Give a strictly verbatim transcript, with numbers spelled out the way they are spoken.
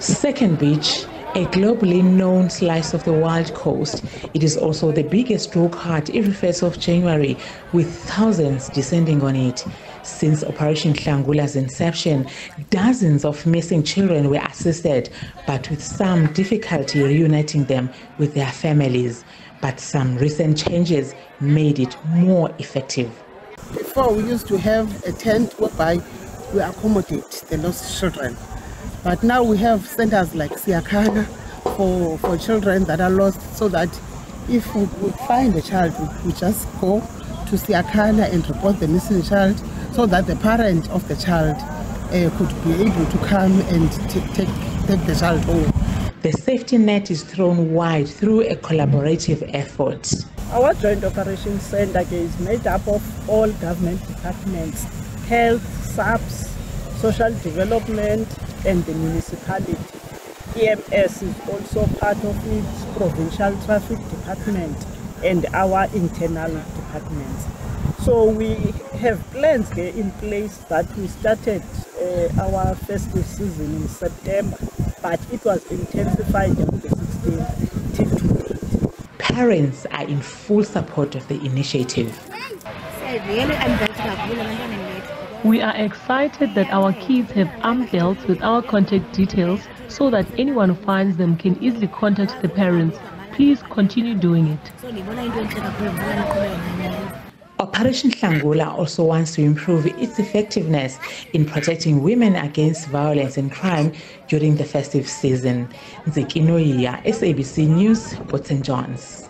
Second Beach, a globally known slice of the world coast, it is also the biggest rock hard every first of January, with thousands descending on it. Since Operation Hlangula's inception, dozens of missing children were assisted, but with some difficulty reuniting them with their families. But some recent changes made it more effective. Before, we used to have a tent whereby we accommodate the lost children. But now we have centers like Siakana for, for children that are lost, so that if we, we find a child, we, we just go to Siakana and report the missing child, so that the parent of the child uh, could be able to come and t take, take the child home. The safety net is thrown wide through a collaborative effort. Our Joint Operations Centre is made up of all government departments, health, SAPS, social development, and the municipality. E M S is also part of its provincial traffic department and our internal departments. So we have plans in place that we started uh, our festive season in September, but it was intensified on the sixteenth till today. Parents are in full support of the initiative. We are excited that our kids have arm belts with our contact details, so that anyone who finds them can easily contact the parents. Please continue doing it. Operation Hlangula also wants to improve its effectiveness in protecting women against violence and crime during the festive season. Ntsiki Nohiya, S A B C News, Port Saint Johns.